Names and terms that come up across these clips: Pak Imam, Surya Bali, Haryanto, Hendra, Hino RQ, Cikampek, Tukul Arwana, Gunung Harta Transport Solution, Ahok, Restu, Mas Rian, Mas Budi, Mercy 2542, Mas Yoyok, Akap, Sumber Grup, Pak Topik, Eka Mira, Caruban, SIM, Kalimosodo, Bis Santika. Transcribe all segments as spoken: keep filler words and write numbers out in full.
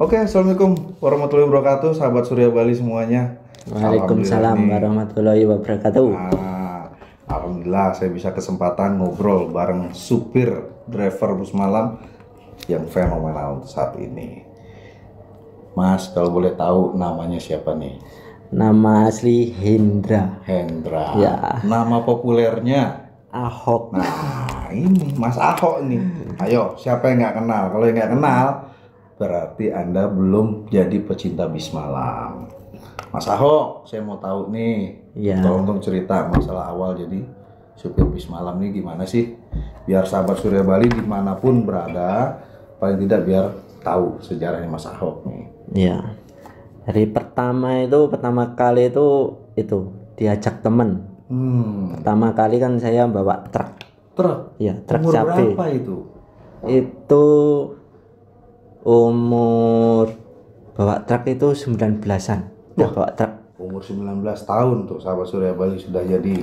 Oke, assalamualaikum warahmatullahi wabarakatuh, sahabat Surya Bali semuanya. Waalaikumsalam warahmatullahi wabarakatuh. Nah, alhamdulillah saya bisa kesempatan ngobrol bareng supir driver bus malam yang fenomenal saat ini. Mas, kalau boleh tahu namanya siapa nih? Nama asli Hendra. Hendra. Ya. Nama populernya Ahok. Nah, ini Mas Ahok nih. Ayo, siapa yang nggak kenal? Kalau yang nggak kenal, berarti Anda belum jadi pecinta bis malam. Mas Ahok, saya mau tahu nih, ya. tolong dong cerita masalah awal jadi supir bis malam ini gimana sih? Biar sahabat Surya Bali dimanapun berada, paling tidak biar tahu sejarahnya Mas Ahok nih. Ya, dari pertama itu, pertama kali itu, itu diajak temen. Hmm. Pertama kali kan saya bawa truk. Truk? Ya, truk cabe. Umur berapa itu? Itu umur bawa truk itu sembilan belasan. Wah, bawa truk. Umur sembilan belas tahun tuh sahabat Surya Bali sudah jadi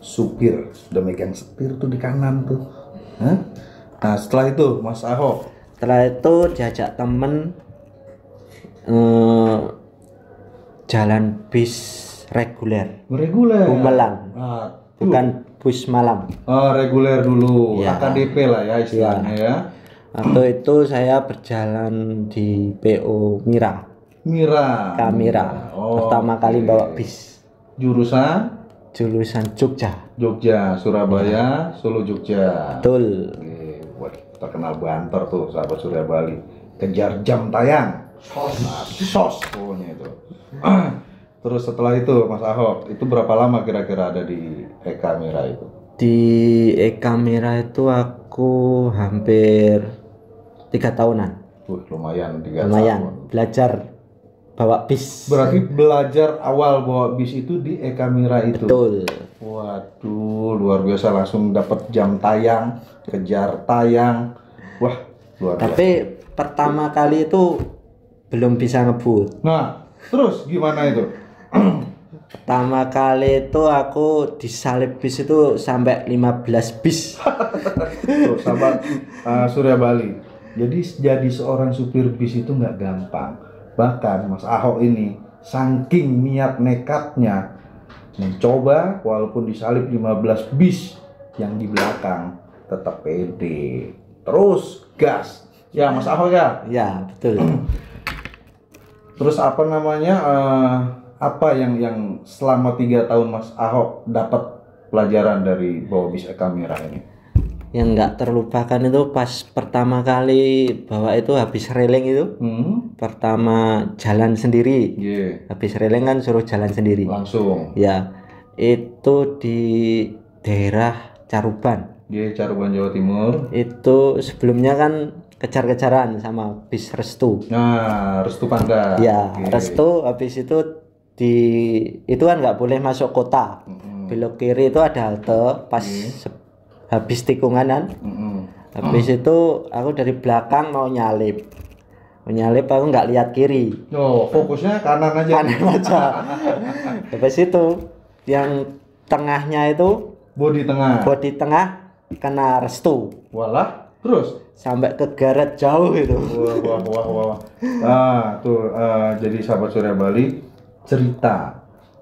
supir, sudah megang setir tuh di kanan tuh. Hah? Nah, setelah itu Mas Ahok, setelah itu diajak temen eh, jalan bis reguler. Reguler. Bumelang. Nah, bukan bus malam. Oh, reguler dulu. Ya. A K D P lah ya istilahnya ya. ya. Atau itu saya berjalan di P O Mira. Mira. Eka Mira. Oh, pertama okay. kali bawa bis. Jurusan? Jurusan Jogja. Jogja, Surabaya, ya. Solo Jogja. Betul. Oke, buat terkenal banter tuh sahabat Surya Bali. Kejar jam tayang. Sos. Nah, sos pokoknya itu. Terus setelah itu Mas Ahok, itu berapa lama kira-kira ada di Eka Mira itu? Di Eka Mira itu aku hampir tiga tahunan. Wih, lumayan tiga lumayan. tahun. Belajar bawa bis. Berarti belajar awal bawa bis itu di Eka Mira itu. Betul. Waduh, luar biasa, langsung dapat jam tayang, kejar tayang. Wah, luar biasa. Tapi pertama kali itu belum bisa ngebut. Nah, terus gimana itu? Pertama kali itu aku disalip bis itu sampai lima belas bis. Tuh, sahabat uh, Surya Bali. Jadi jadi seorang supir bis itu nggak gampang. Bahkan Mas Ahok ini saking niat nekatnya mencoba walaupun disalip lima belas bis yang di belakang, tetap pede. Terus gas. Ya Mas Ahok ya? Ya, betul. Terus apa namanya? Uh, apa yang yang selama tiga tahun Mas Ahok dapat pelajaran dari bawa bis Eka Mira ini? Yang nggak terlupakan itu pas pertama kali bawa itu habis reling itu, hmm. pertama jalan sendiri, yeah. habis reling kan suruh jalan sendiri. Langsung. Ya, itu di daerah Caruban. Iya, yeah, Caruban Jawa Timur. Itu sebelumnya kan kejar-kejaran sama bis Restu. Nah, Restu Panda. Ya, okay. Restu habis itu di itu kan nggak boleh masuk kota, mm-hmm. belok kiri itu ada halte pas mm-hmm. habis tikunganan, mm-hmm. habis mm-hmm. itu aku dari belakang mau nyalip, mau nyalip aku nggak lihat kiri, oh fokusnya kanan aja, kanan aja, habis itu yang tengahnya itu bodi tengah, bodi tengah kena Restu, walah terus sampai ke garet jauh itu, wah wah wah wah, ah tuh uh, jadi sahabat Surya Bali cerita.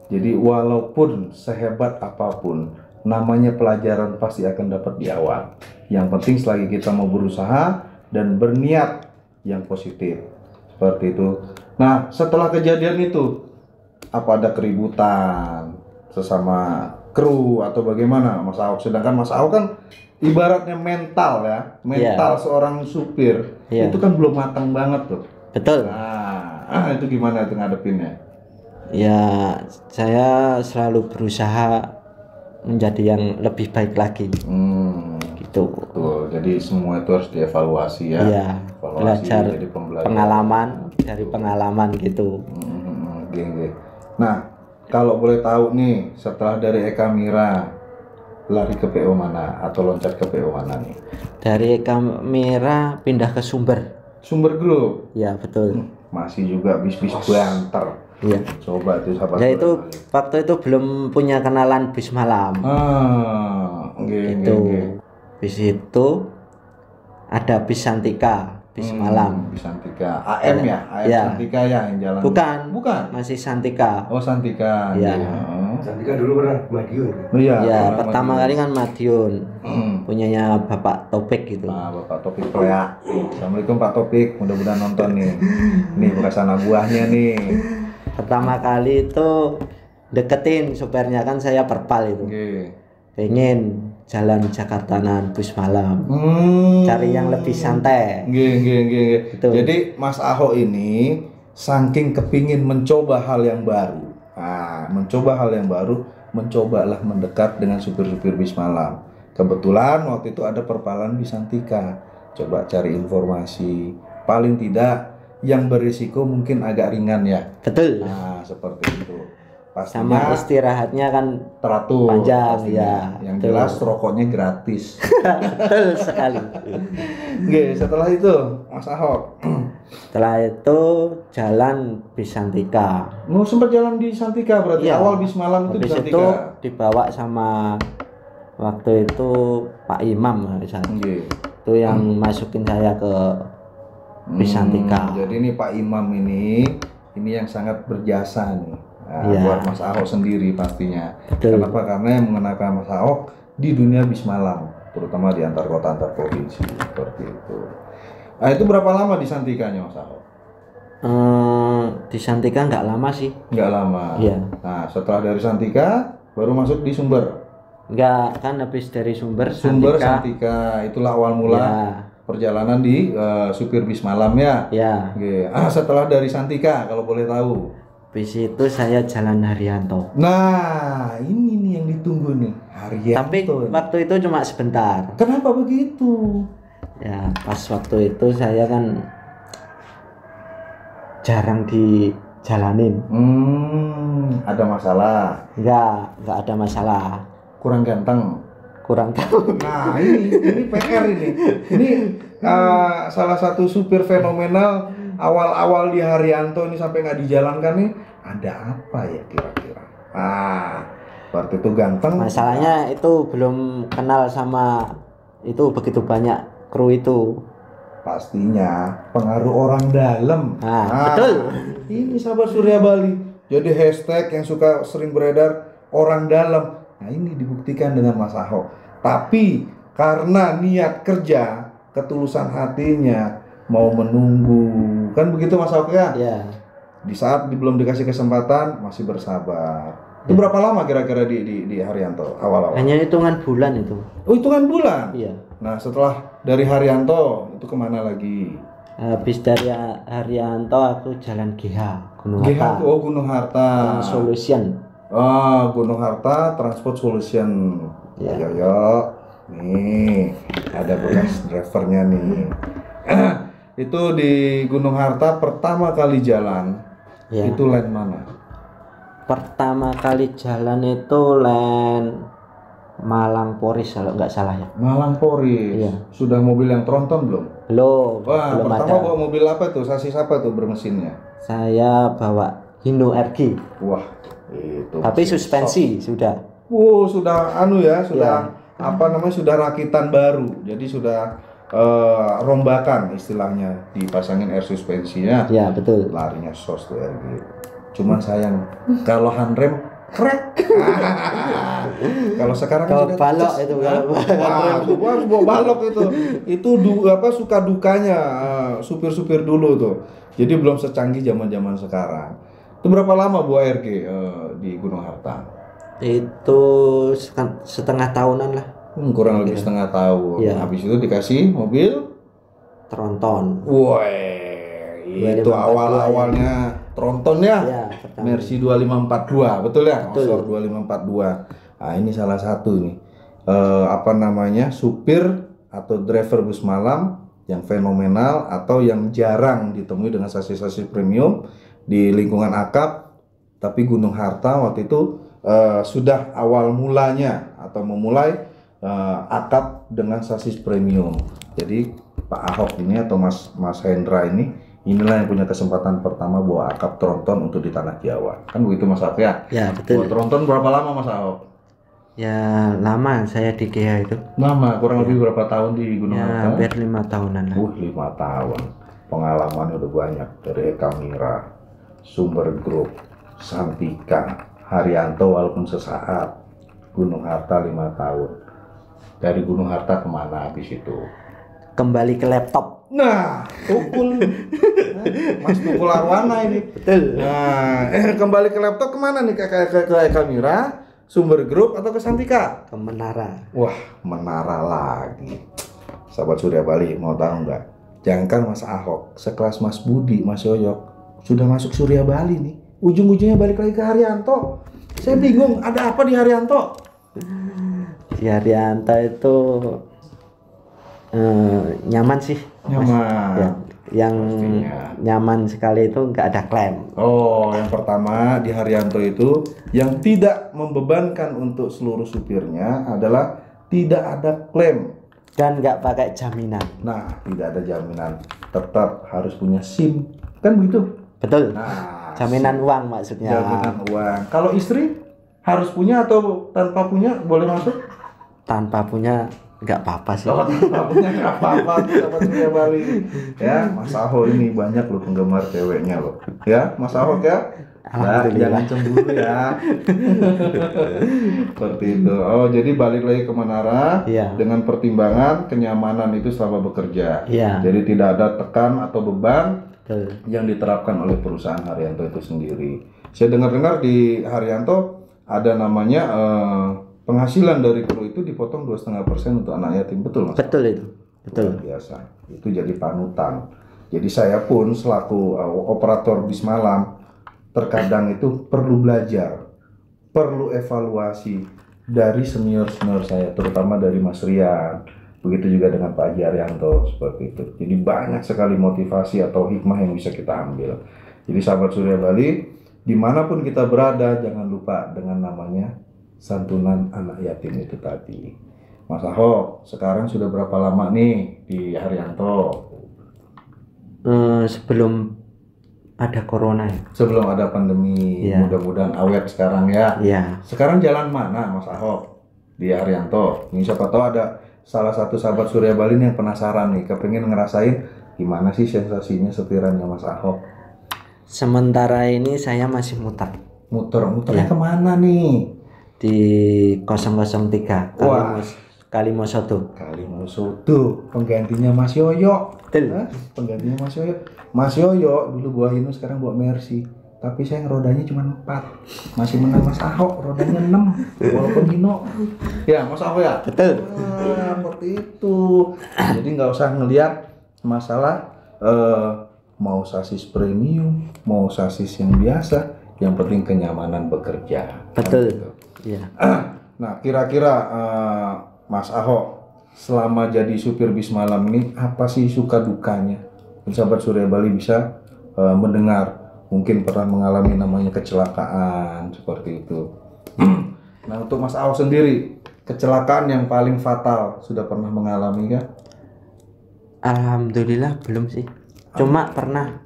Jadi walaupun sehebat apapun, namanya pelajaran pasti akan dapat di awal. Yang penting selagi kita mau berusaha dan berniat yang positif, seperti itu. Nah, setelah kejadian itu, apa ada keributan sesama kru atau bagaimana Mas Ahok? Sedangkan Mas Ahok kan ibaratnya mental ya, mental yeah. seorang supir yeah. itu kan belum matang banget tuh. Betul. Nah, ah, itu gimana itu ngadepinnya? Ya, saya selalu berusaha menjadi yang lebih baik lagi. Hmm, gitu. Betul. Jadi semua itu harus dievaluasi ya. Iya. Evaluasi, belajar jadi pengalaman dari pengalaman gitu. Hmm, okay, okay. Nah, kalau boleh tahu nih, setelah dari Eka Mira lari ke P O mana atau loncat ke P O mana nih? Dari Eka Mira pindah ke Sumber. Sumber Grup. Ya, betul. Hmm, masih juga bis-bis banter. Iya. Coba tuh sahabat. Ya itu waktu itu belum punya kenalan bis malam. Ah, oke, gitu. Oke, oke. Bis itu ada Bis Santika, bis hmm, malam. Bis Santika. A M ya? A M ya. Santika ya yang jalan. Bukan. Bukan. Masih Santika. Oh, Santika. Iya. Ya. Santika dulu pernah Madiun. Iya. Ya, pertama Madiun. Kali kan Madiun. Hmm. Punyanya Bapak Topik gitu. Nah, Bapak Topik ya. Assalamualaikum Pak Topik, mudah-mudahan nonton nih. Nih bekas anak buahnya nih. Pertama kali itu deketin supirnya kan saya perpal itu. Okay. Pengen jalan Jakartanan bus malam, hmm. cari yang lebih santai. Gih, gih, gih, gih. Gitu. Jadi Mas Ahok ini saking kepingin mencoba hal yang baru, ah, mencoba hal yang baru, mencobalah mendekat dengan supir-supir bis malam. Kebetulan waktu itu ada perpalan bis Santika, coba cari informasi, paling tidak yang berisiko mungkin agak ringan ya. Betul. Nah seperti itu. Pastinya sama istirahatnya kan teratur panjang pastinya. Ya yang betul. Jelas rokoknya gratis. Betul sekali. Oke, setelah itu Mas Ahok setelah itu jalan bis Santika. Mau sempat jalan di Santika berarti ya. Awal bis malam itu di Santika. Itu dibawa sama waktu itu Pak Imam misalnya. Okay. Itu yang hmm. masukin saya ke bis Santika. Hmm, jadi ini Pak Imam ini ini yang sangat berjasa nih. Nah, ya. Buat Mas Ahok sendiri pastinya. Betul. Kenapa? Karena yang mengenalkan Mas Ahok di dunia bis malam, terutama di antar kota antar provinsi seperti itu. Nah, itu berapa lama di Santikanya Mas Ahok? Hmm, di Santika nggak lama sih. Nggak lama. Iya. Nah setelah dari Santika baru masuk di Sumber. Nggak, kan habis dari Sumber. Sumber Santika, Santika itulah awal mula. Ya. Perjalanan di uh, supir bis malam ya. Ya. Okay. Ah setelah dari Santika kalau boleh tahu. Bis itu saya jalan Haryanto. Nah, ini nih yang ditunggu nih, Haryanto. Tapi waktu itu cuma sebentar. Kenapa begitu? Ya, pas waktu itu saya kan jarang dijalanin. Hmm, ada masalah? Enggak, enggak ada masalah. Kurang ganteng? Kurang tahu. Nah, ini ini P R ini. Ini uh, salah satu supir fenomenal. Awal-awal di Haryanto ini sampai nggak dijalankan nih, ada apa ya kira-kira? Ah, waktu itu ganteng. Masalahnya nah. Itu belum kenal sama itu begitu banyak kru itu. Pastinya pengaruh orang dalam. Nah, nah, betul. Ini sahabat Surya Bali. Jadi hashtag yang suka sering beredar orang dalam. Nah ini dibuktikan dengan Mas Ahok. Tapi karena niat kerja, ketulusan hatinya. Mau menunggu, kan begitu Mas Ahok ya? Yeah. Di saat belum dikasih kesempatan masih bersabar. Itu yeah. Berapa lama kira-kira di, di di Haryanto awal-awal? Hanya hitungan bulan itu. Oh hitungan bulan? Iya. Yeah. Nah setelah dari Haryanto itu kemana lagi? Habis dari Haryanto aku jalan G H Gunung G H, Harta. Oh Gunung Harta. Solution. Oh Gunung Harta Transport Solution. Ya yeah. Yo nih ada bekas drivernya nih. Itu di Gunung Harta pertama kali jalan ya. Itu line mana? Pertama kali jalan itu line Malang Poris kalau nggak salah ya. Malang Poris. Iya. Sudah mobil yang tronton belum? Belum. Wah, belum pertama ada. Bawa mobil apa tuh? Sasis apa tuh bermesinnya? Saya bawa Hino R Q. Wah, itu. Tapi suspensi soft. Sudah. Wow, sudah anu ya, sudah ya. Apa namanya? Sudah rakitan baru. Jadi sudah Uh, rombakan istilahnya dipasangin air suspensinya ya betul larinya sos tuh air gitu. Cuman sayang kalau handrem krek kalau sekarang kalau balok itu kalau balok, wah, balok itu itu du, apa suka dukanya uh, supir-supir dulu tuh jadi belum secanggih zaman-zaman sekarang. Itu berapa lama Bu R G uh, di Gunung Harta? Itu setengah tahunan lah. Hmm, kurang lebih setengah tahun. Ya. Habis itu dikasih mobil tronton. Woi, itu awal-awalnya ya. Tronton ya. Ya Mercy dua lima empat dua, betul ya? Motor dua lima empat dua. Nah, ini salah satu nih. Eh, apa namanya? Supir atau driver bus malam yang fenomenal atau yang jarang ditemui dengan sasis-sasis premium di lingkungan Akap, tapi Gunung Harta waktu itu eh, sudah awal mulanya atau memulai Uh, Akap dengan sasis premium. Jadi Pak Ahok ini atau Mas Mas Hendra ini inilah yang punya kesempatan pertama bawa Akap tronton untuk di tanah Jawa. Kan begitu Mas Ahok ya? Ya betul. Bawa tronton berapa lama Mas Ahok? Ya lama saya di K H itu. Lama, kurang ya. Lebih berapa tahun di Gunung Harta? Ya, hampir lima tahunan. Uh, lima tahun. Pengalaman udah banyak dari Eka Mira, Sumber Grup, Santika, Haryanto walaupun sesaat, Gunung Harta lima tahun. Dari Gunung Harta kemana habis itu? Kembali ke laptop. Nah, tukul. Mas tukul arwana ini. Betul. Nah, eh, kembali ke laptop kemana nih, kakak ke, ke, ke Eka Mira, Sumber Grup atau ke Santika? Ke menara. Wah, menara lagi. Sahabat Surya Bali, mau tahu nggak? Jangankan Mas Ahok, sekelas Mas Budi, Mas Yoyok sudah masuk Surya Bali nih, ujung-ujungnya balik lagi ke Haryanto. Saya bingung, ada apa di Haryanto? Di Haryanto itu eh, nyaman sih, nyaman. Ya, yang pastinya nyaman sekali itu nggak ada klaim. Oh, yang pertama di Haryanto itu yang tidak membebankan untuk seluruh supirnya adalah tidak ada klaim dan nggak pakai jaminan. Nah, tidak ada jaminan, tetap harus punya SIM, kan begitu? Betul. Nah, jaminan uang maksudnya. Jaminan uang. Kalau istri harus punya atau tanpa punya boleh masuk? Tanpa punya nggak apa-apa sih. Oh, tanpa punya nggak apa-apa. Sahabat Surya Bali. Ya, Mas Ahok ini banyak loh penggemar ceweknya loh. Ya, Mas Ahok ya. Nah, jangan cemburu ya. Seperti itu. Oh, jadi balik lagi ke menara ya, dengan pertimbangan kenyamanan itu selama bekerja. Ya. Jadi tidak ada tekan atau beban yang diterapkan oleh perusahaan Haryanto itu sendiri. Saya dengar-dengar di Haryanto ada namanya eh, penghasilan dari kru itu dipotong dua koma lima persen untuk anak yatim, betul Mas? Betul itu, betul. Luar biasa, itu jadi panutan. Jadi saya pun selaku uh, operator bis malam terkadang itu perlu belajar, perlu evaluasi dari senior-senior saya, terutama dari Mas Rian. Begitu juga dengan Pak Haryanto, seperti itu. Jadi banyak sekali motivasi atau hikmah yang bisa kita ambil. Jadi sahabat Surya Bali, dimanapun kita berada, jangan lupa dengan namanya santunan anak yatim itu tadi. Mas Ahok, sekarang sudah berapa lama nih di Haryanto? Hmm, sebelum ada corona. Sebelum ada pandemi, ya. Mudah-mudahan awet sekarang ya. Ya. Sekarang jalan mana Mas Ahok di Haryanto? Ini siapa tahu ada salah satu sahabat Surya Bali yang penasaran nih, kepengen ngerasain gimana sih sensasinya setirannya Mas Ahok. Sementara ini saya masih muter. Muter, muternya ya. Kemana nih? Di nol nol tiga, Kalimos, Kalimosodo. Kalimosodo, penggantinya Mas Yoyok. Hah? Penggantinya Mas Yoyok. Mas Yoyok dulu bawa Hino, sekarang bawa Mercy. Tapi saya rodanya cuma empat, masih menang Mas Ahok, rodanya enam walaupun Hino ya Mas Ahok ya? Betul. Nah, seperti itu. Jadi nggak usah ngelihat masalah uh, mau sasis premium, mau sasis yang biasa, yang penting kenyamanan bekerja. Betul. Iya. Nah, kira-kira uh, Mas Ahok selama jadi supir bis malam ini apa sih suka dukanya? Sahabat Surya Bali bisa uh, mendengar. Mungkin pernah mengalami namanya kecelakaan seperti itu. Nah, untuk Mas Ahok sendiri, kecelakaan yang paling fatal sudah pernah mengalami kan? Alhamdulillah belum sih. Cuma pernah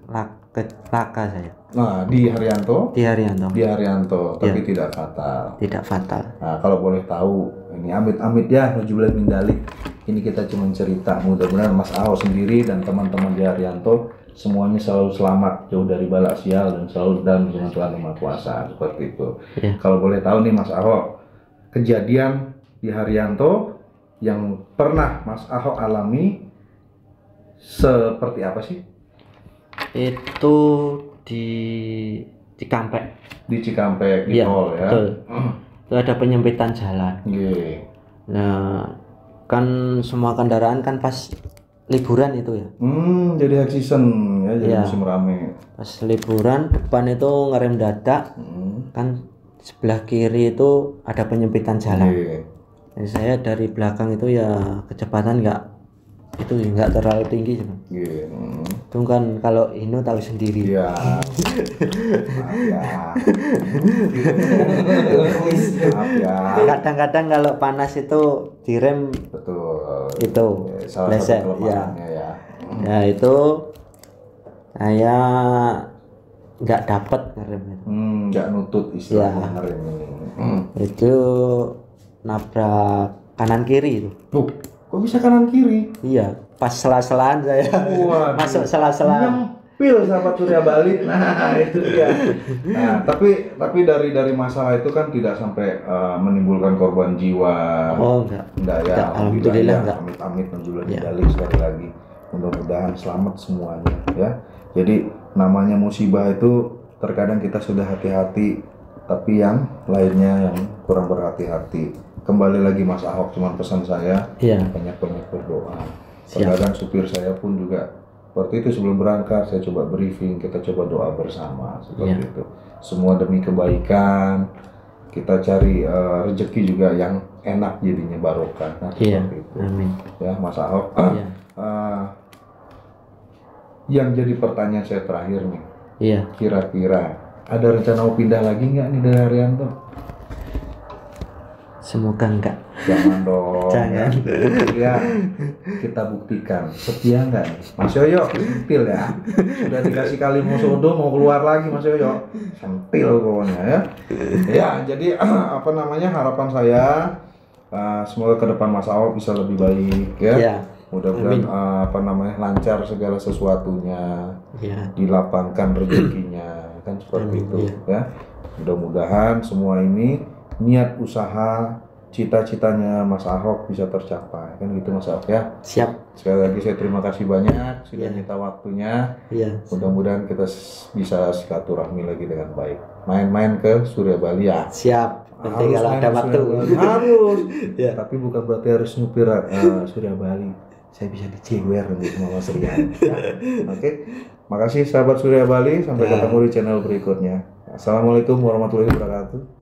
laka saya. Nah, di Haryanto? Di Haryanto. Di Haryanto, tapi ya, tidak fatal. Tidak fatal. Nah, kalau boleh tahu, ini amit-amit ya, nujulan mindalik. Ini kita cuma cerita, mudah-mudahan Mas Ahok sendiri dan teman-teman di Haryanto semuanya selalu selamat jauh dari balak sial dan selalu dalam dengan Tuhan Maha Kuasa, seperti itu ya. Kalau boleh tahu nih Mas Ahok, kejadian di Haryanto yang pernah Mas Ahok alami seperti apa sih? Itu di Cikampek. Di Cikampek, di ya, tol ya? Betul. Mm. Itu ada penyempitan jalan. Yeah. Nah, kan semua kendaraan kan pas liburan itu ya. Hmm, jadi high season ya, jadi ya, musim rame. Pas liburan depan itu ngerem dadak. Hmm. Kan sebelah kiri itu ada penyempitan jalan. Yeah. Jadi saya dari belakang itu ya kecepatan nggak itu nggak terlalu tinggi sih. Yeah. Hmm. Itu kan kalau Hino tahu sendiri. Iya. Yeah. Ya. Kadang-kadang kalau panas itu direm. Betul. Itu leset ya. Ya, ya itu saya nggak dapat ngerem, nggak hmm, nutut istilahnya ya. Ngerem hmm. itu nabrak kanan kiri itu. Loh, kok bisa kanan kiri? Iya, pas sela-selaan saya. Waduh. Masuk sela-selaan. Nyempil sama Surya Bali. Nah, itu dia. Nah, tapi tapi dari dari masalah itu kan tidak sampai uh, menimbulkan korban jiwa. Oh, enggak. Enggak ya. Enggak, alhamdulillah enggak. Amit-amit menjulang ya. Dalik sekali lagi. Mudah-mudahan selamat semuanya ya. Jadi namanya musibah itu terkadang kita sudah hati-hati, tapi yang lainnya yang kurang berhati-hati. Kembali lagi Mas Ahok, cuman pesan saya ya. Banyak-banyak berdoa. Terkadang supir saya pun juga waktu itu sebelum berangkat saya coba briefing, kita coba doa bersama seperti ya. Itu. Semua demi kebaikan. Kita cari uh, rezeki juga yang enak jadinya barokah. Nah, ya. Seperti itu. Amin. Ya Mas Ahok. Ya. Uh, yang jadi pertanyaan saya terakhir nih. Iya. Kira-kira ada rencana mau pindah lagi nggak nih dari Haryanto? Semoga enggak. Jangan dong. Jangan. Ya, kita buktikan setia nggak nih, Mas Yoyok? Sentil ya. Sudah dikasih Kalimosodo mau keluar lagi Mas Yoyok. Sentil pokoknya ya. Ya, jadi apa namanya harapan saya uh, semoga ke depan Mas Ahok bisa lebih baik ya. Iya. Mudah-mudahan uh, apa namanya lancar segala sesuatunya, ya. Dilapangkan rezekinya, kan seperti Amin, itu ya. Ya. Mudah-mudahan semua ini niat usaha, cita-citanya Mas Ahok bisa tercapai, kan gitu Mas Ahok ya. Siap. Sekali lagi saya terima kasih banyak sudah ya. Nyita waktunya. Ya. Mudah-mudahan kita bisa silaturahmi lagi dengan baik. Main-main ke Surya Bali ya. Siap. Penting kalau ada waktu. Harus. Ya. Tapi bukan berarti harus nyupir uh, Surya Bali. Saya bisa dicewer nanti sama Mas Rian. Ya. Oke, okay. Makasih sahabat Surya Bali. Sampai ya. Ketemu di channel berikutnya. Assalamualaikum warahmatullahi wabarakatuh.